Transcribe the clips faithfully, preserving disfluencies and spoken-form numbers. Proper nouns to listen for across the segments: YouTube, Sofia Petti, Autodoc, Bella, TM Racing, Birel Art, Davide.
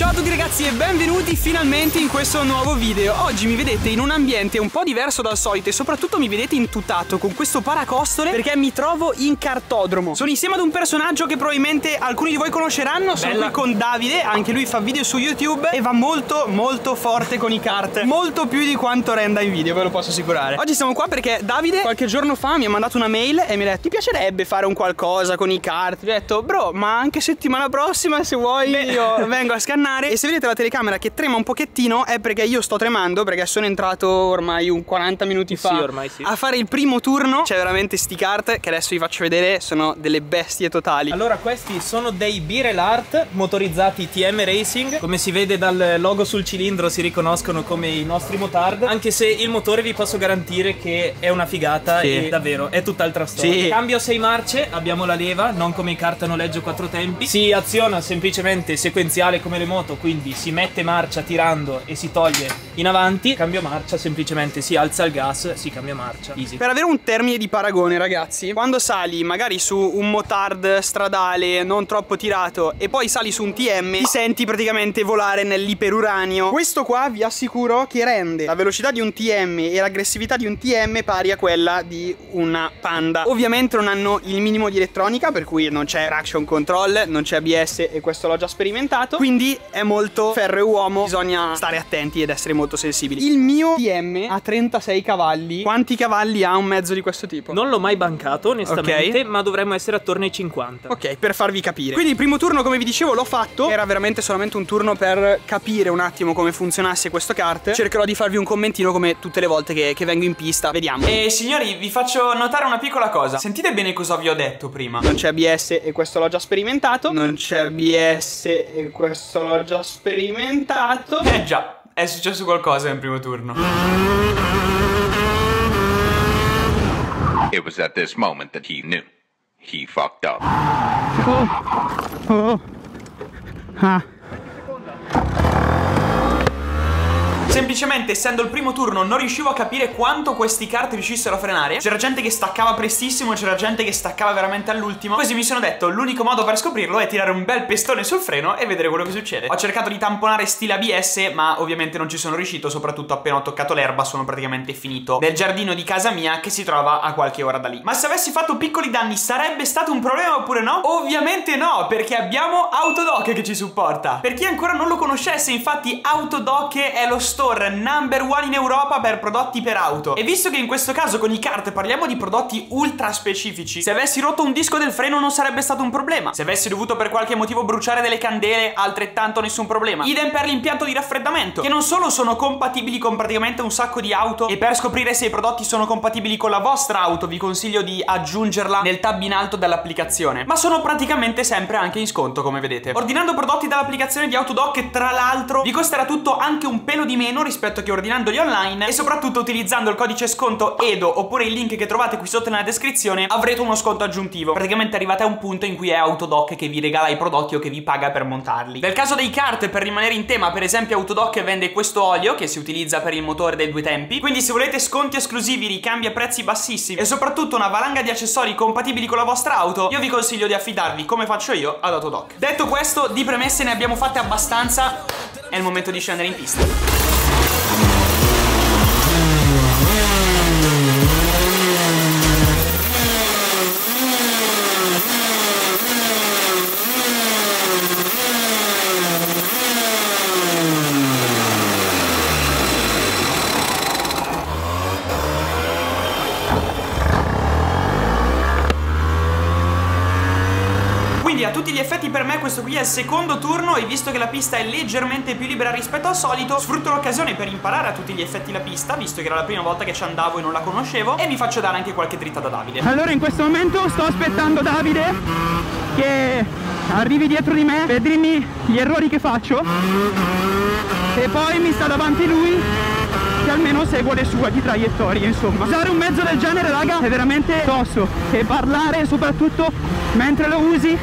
Ciao a tutti ragazzi e benvenuti finalmente in questo nuovo video. Oggi mi vedete in un ambiente un po' diverso dal solito e soprattutto mi vedete intutato con questo paracostole perché mi trovo in cartodromo. Sono insieme ad un personaggio che probabilmente alcuni di voi conosceranno. Sono Bella. Qui con Davide, anche lui fa video su YouTube e va molto molto forte con i kart, molto più di quanto renda in video, ve lo posso assicurare. Oggi siamo qua perché Davide qualche giorno fa mi ha mandato una mail e mi ha detto: ti piacerebbe fare un qualcosa con i kart? Gli ho detto: bro, ma anche settimana prossima se vuoi io vengo a scannare. E se vedete la telecamera che trema un pochettino è perché io sto tremando, perché sono entrato ormai un quaranta minuti fa, sì, ormai sì, a fare il primo turno. C'è veramente sti kart che adesso vi faccio vedere, sono delle bestie totali. Allora, questi sono dei Birel Art motorizzati T M Racing. Come si vede dal logo sul cilindro si riconoscono come i nostri motard, anche se il motore vi posso garantire che è una figata, sì. E davvero è tutt'altra storia, sì. Cambio sei marce, abbiamo la leva, non come i kart a noleggio quattro tempi. Si aziona semplicemente sequenziale come le moto, quindi si mette marcia tirando e si toglie in avanti. Cambio marcia, semplicemente si alza il gas, si cambia marcia, easy. Per avere un termine di paragone ragazzi, quando sali magari su un motard stradale non troppo tirato e poi sali su un T M, ti senti praticamente volare nell'iperuranio. Questo qua vi assicuro che rende la velocità di un T M e l'aggressività di un T M pari a quella di una Panda. Ovviamente non hanno il minimo di elettronica, per cui non c'è traction control, non c'è A B S, e questo l'ho già sperimentato, quindi è molto ferro e uomo, bisogna stare attenti ed essere molto sensibili. Il mio T M ha trentasei cavalli. Quanti cavalli ha un mezzo di questo tipo? Non l'ho mai bancato onestamente, okay. Ma dovremmo essere attorno ai cinquanta. Ok, per farvi capire. Quindi il primo turno, come vi dicevo, l'ho fatto. Era veramente solamente un turno per capire un attimo come funzionasse questo kart. Cercherò di farvi un commentino come tutte le volte che, che vengo in pista. Vediamo. E signori, vi faccio notare una piccola cosa. Sentite bene cosa vi ho detto prima. Non c'è A B S e questo l'ho già sperimentato. Non c'è A B S e questo l'ho già sperimentato. Eh già, è successo qualcosa in primo turno. It was at this moment that he knew he fucked up. Oh. Oh. Ah. Semplicemente, essendo il primo turno, non riuscivo a capire quanto questi kart riuscissero a frenare. C'era gente che staccava prestissimo, c'era gente che staccava veramente all'ultimo. Così mi sono detto, l'unico modo per scoprirlo è tirare un bel pestone sul freno e vedere quello che succede. Ho cercato di tamponare stile A B S, ma ovviamente non ci sono riuscito. Soprattutto appena ho toccato l'erba sono praticamente finito nel giardino di casa mia, che si trova a qualche ora da lì. Ma se avessi fatto piccoli danni sarebbe stato un problema oppure no? Ovviamente no, perché abbiamo Autodoc che ci supporta. Per chi ancora non lo conoscesse, infatti Autodoc è lo st- number one in Europa per prodotti per auto. E visto che in questo caso con i kart parliamo di prodotti ultra specifici, se avessi rotto un disco del freno non sarebbe stato un problema. Se avessi dovuto per qualche motivo bruciare delle candele, altrettanto nessun problema. Idem per l'impianto di raffreddamento, che non solo sono compatibili con praticamente un sacco di auto. E per scoprire se i prodotti sono compatibili con la vostra auto vi consiglio di aggiungerla nel tab in alto dell'applicazione, ma sono praticamente sempre anche in sconto, come vedete. Ordinando prodotti dall'applicazione di Autodoc, tra l'altro, vi costerà tutto anche un pelo di meno rispetto che ordinandoli online, e soprattutto utilizzando il codice sconto Edo oppure il link che trovate qui sotto nella descrizione avrete uno sconto aggiuntivo. Praticamente arrivate a un punto in cui è Autodoc che vi regala i prodotti o che vi paga per montarli. Nel caso dei kart, per rimanere in tema, per esempio Autodoc vende questo olio che si utilizza per il motore dei due tempi, quindi se volete sconti esclusivi, ricambi a prezzi bassissimi e soprattutto una valanga di accessori compatibili con la vostra auto, io vi consiglio di affidarvi, come faccio io, ad Autodoc. Detto questo, di premesse ne abbiamo fatte abbastanza, è il momento di scendere in pista. A tutti gli effetti per me questo qui è il secondo turno, e visto che la pista è leggermente più libera rispetto al solito sfrutto l'occasione per imparare a tutti gli effetti la pista, visto che era la prima volta che ci andavo e non la conoscevo, e mi faccio dare anche qualche dritta da Davide. Allora in questo momento sto aspettando Davide che arrivi dietro di me per dirmi gli errori che faccio, e poi mi sta davanti lui che almeno segue le sue di traiettorie. Insomma, usare un mezzo del genere raga è veramente tosto, e parlare soprattutto mentre lo usi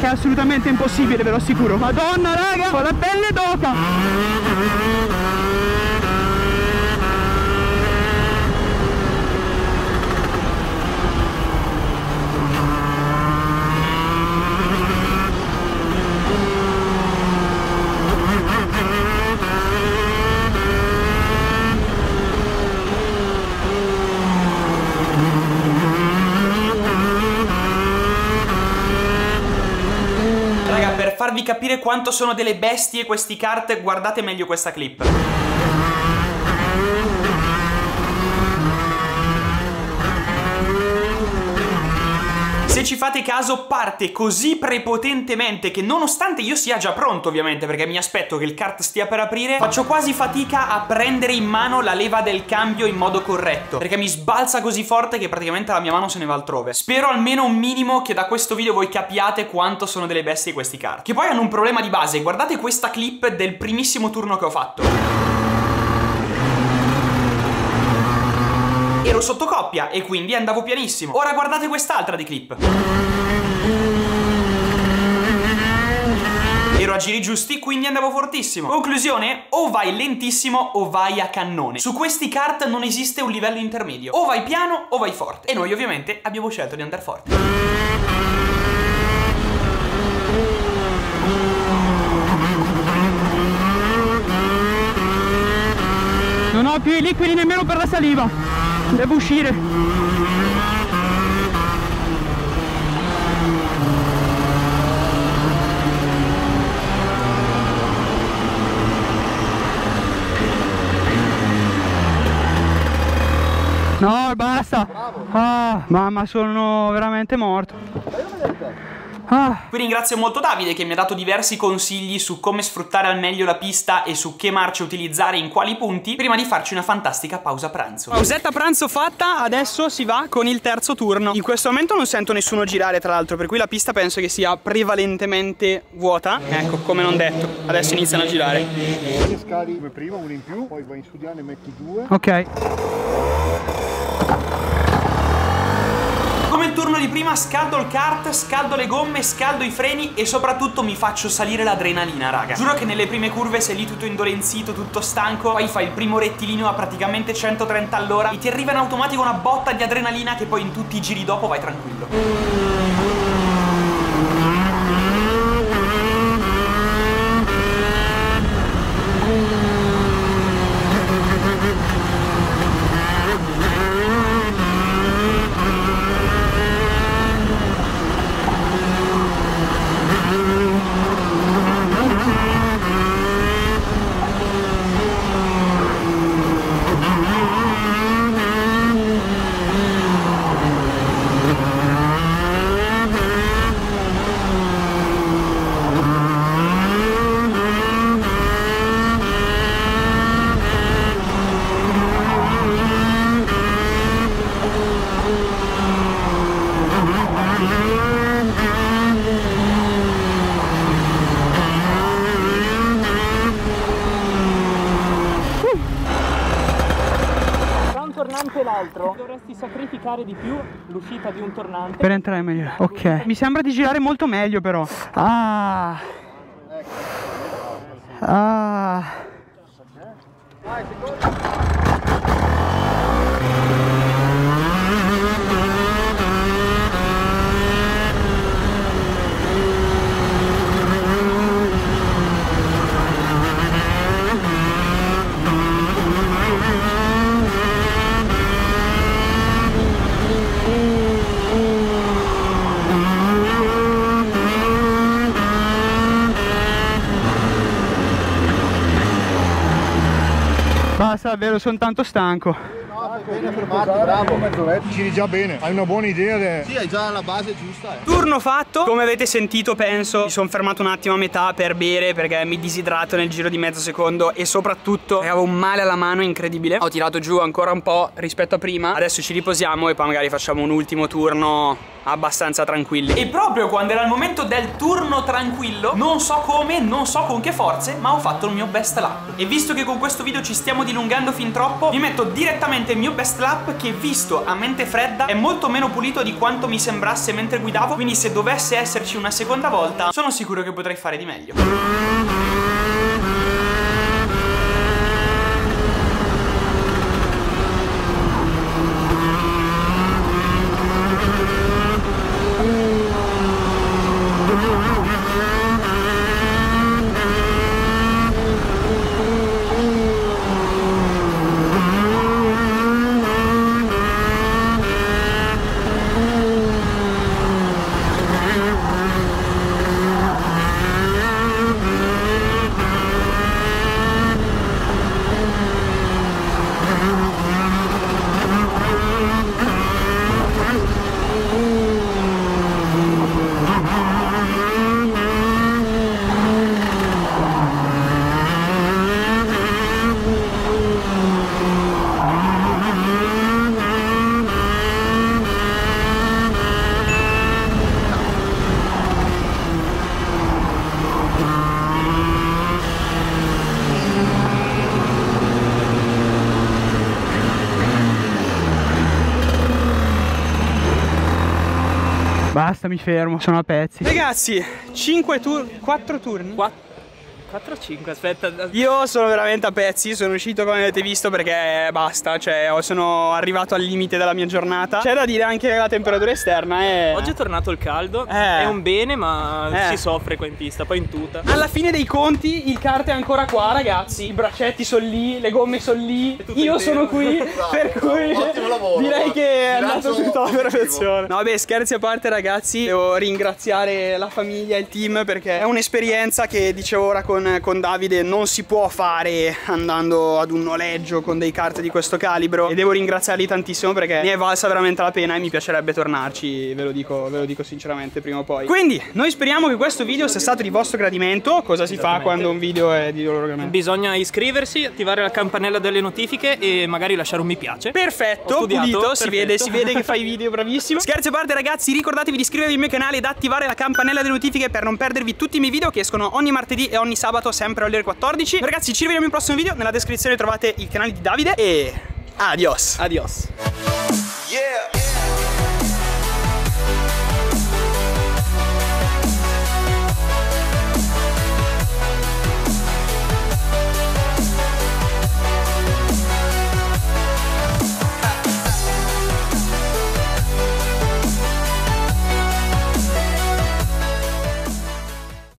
è assolutamente impossibile, ve lo assicuro. Madonna raga, ho la pelle d'oca. farvi capire quanto sono delle bestie questi kart, guardate meglio questa clip. Se ci fate caso, parte così prepotentemente che, nonostante io sia già pronto ovviamente perché mi aspetto che il kart stia per aprire, faccio quasi fatica a prendere in mano la leva del cambio in modo corretto, perché mi sbalza così forte che praticamente la mia mano se ne va altrove. Spero almeno un minimo che da questo video voi capiate quanto sono delle bestie questi kart, che poi hanno un problema di base. Guardate questa clip del primissimo turno che ho fatto. Ero sotto coppia e quindi andavo pianissimo. Ora guardate quest'altra di clip. Ero a giri giusti, quindi andavo fortissimo. Conclusione: o vai lentissimo o vai a cannone. Su questi kart non esiste un livello intermedio. O vai piano o vai forte. E noi ovviamente abbiamo scelto di andare forte. Non ho più i liquidi nemmeno per la saliva. Devo uscire. No, basta. Ah, mamma, sono veramente morto. Ah. Qui ringrazio molto Davide che mi ha dato diversi consigli su come sfruttare al meglio la pista e su che marce utilizzare in quali punti, prima di farci una fantastica pausa pranzo. Pausetta pranzo fatta, adesso si va con il terzo turno. In questo momento non sento nessuno girare, tra l'altro, per cui la pista penso che sia prevalentemente vuota. Ecco, come non detto, adesso iniziano a girare. Scali come prima, uno in più, poi vai in su di là, ne metti due. Ok. Turno di prima, scaldo il kart, scaldo le gomme, scaldo i freni e soprattutto mi faccio salire l'adrenalina, raga. Giuro che nelle prime curve sei lì tutto indolenzito, tutto stanco, poi fai il primo rettilineo a praticamente centotrenta all'ora e ti arriva in automatico una botta di adrenalina che poi in tutti i giri dopo vai tranquillo. Dovresti sacrificare di più l'uscita di un tornante per entrare meglio. Ok, mi sembra di girare molto meglio però. Ah, ah. Basta, davvero sono tanto stanco. No, stai bene, fermati, bravo, mezz'oretta. Giri già bene, hai una buona idea. De... Sì, hai già la base giusta. Eh. Turno fatto, come avete sentito penso, mi sono fermato un attimo a metà per bere perché mi disidrato nel giro di mezzo secondo e soprattutto avevo un male alla mano incredibile. Ho tirato giù ancora un po' rispetto a prima, adesso ci riposiamo e poi magari facciamo un ultimo turno abbastanza tranquilli. E proprio quando era il momento del turno tranquillo, non so come, non so con che forze, ma ho fatto il mio best lap. E visto che con questo video ci stiamo dilungando fin troppo, vi metto direttamente il mio best lap, che visto a mente fredda è molto meno pulito di quanto mi sembrasse mentre guidavo, quindi se dovesse esserci una seconda volta sono sicuro che potrei fare di meglio. basta, mi fermo, sono a pezzi. Ragazzi, cinque turni, quattro turni? quattro o cinque, aspetta. Io sono veramente a pezzi, sono uscito come avete visto perché basta, cioè sono arrivato al limite della mia giornata. C'è da dire anche che la temperatura esterna è... Oggi è tornato il caldo, eh. È un bene ma eh. si soffre qua in pista, poi in tuta. Alla fine dei conti il kart è ancora qua ragazzi, i braccetti sono lì, le gomme sono lì, io sono qui, bravo, per cui bravo, lavoro, direi che è andato tutto alla perfezione. No vabbè, scherzi a parte ragazzi, devo ringraziare la famiglia e il team perché è un'esperienza che dicevo ora con Con Davide non si può fare andando ad un noleggio con dei kart di questo calibro, e devo ringraziarli tantissimo perché ne è valsa veramente la pena e mi piacerebbe tornarci, ve lo dico, ve lo dico sinceramente prima o poi. Quindi noi speriamo che questo video sia stato di vostro gradimento. Cosa si fa quando un video è di loro gradimento? Bisogna iscriversi, attivare la campanella delle notifiche e magari lasciare un mi piace. Perfetto, studiato, pulito, perfetto. Si vede, si vede che fai video bravissimo. Scherzi a parte ragazzi, ricordatevi di iscrivervi al mio canale ed attivare la campanella delle notifiche per non perdervi tutti i miei video che escono ogni martedì e ogni sabato. Sabato sempre alle quattordici. Ragazzi, ci rivediamo in prossimo video. Nella descrizione trovate il canale di Davide e adios. Adios. Yeah.